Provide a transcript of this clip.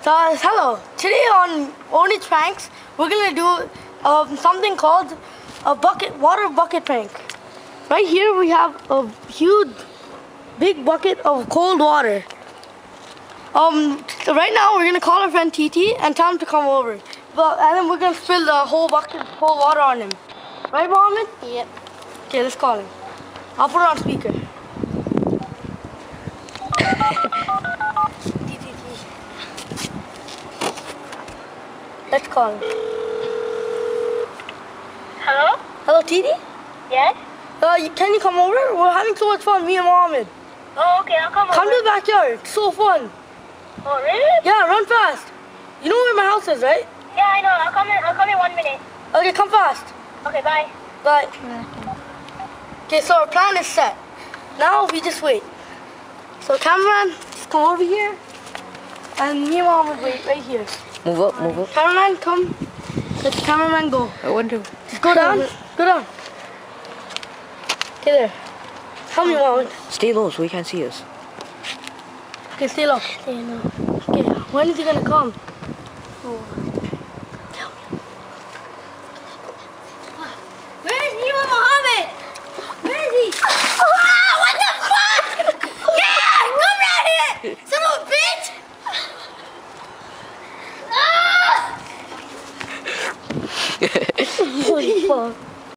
So hello, today on Ownage Pranks, we're going to do something called a water bucket prank. Right here we have a huge, big bucket of cold water. So right now we're going to call our friend TT and tell him to come over. And then we're going to spill the whole bucket of cold water on him. Right, Mohammed? Yep. Okay, let's call him. I'll put it on speaker. Let's call him. Hello? Hello, Titi? Yes? Can you come over? We're having so much fun, me and Mohammed. Oh, okay, I'll come over. Come to the backyard. It's so fun. Oh, really? Yeah, run fast. You know where my house is, right? Yeah, I know. I'll come in 1 minute. Okay, come fast. Okay, bye. Bye. Okay, so our plan is set. Now we just wait. So cameraman, just come over here. And me and Mohammed wait right here. Move up, move up. Cameraman, come. Let the cameraman go. I want to. Just go down. Go down. Okay, there. Help me, Mohammed. Stay low so he can't see us. Okay, stay low. Stay low. Okay, when is he gonna come? Oh.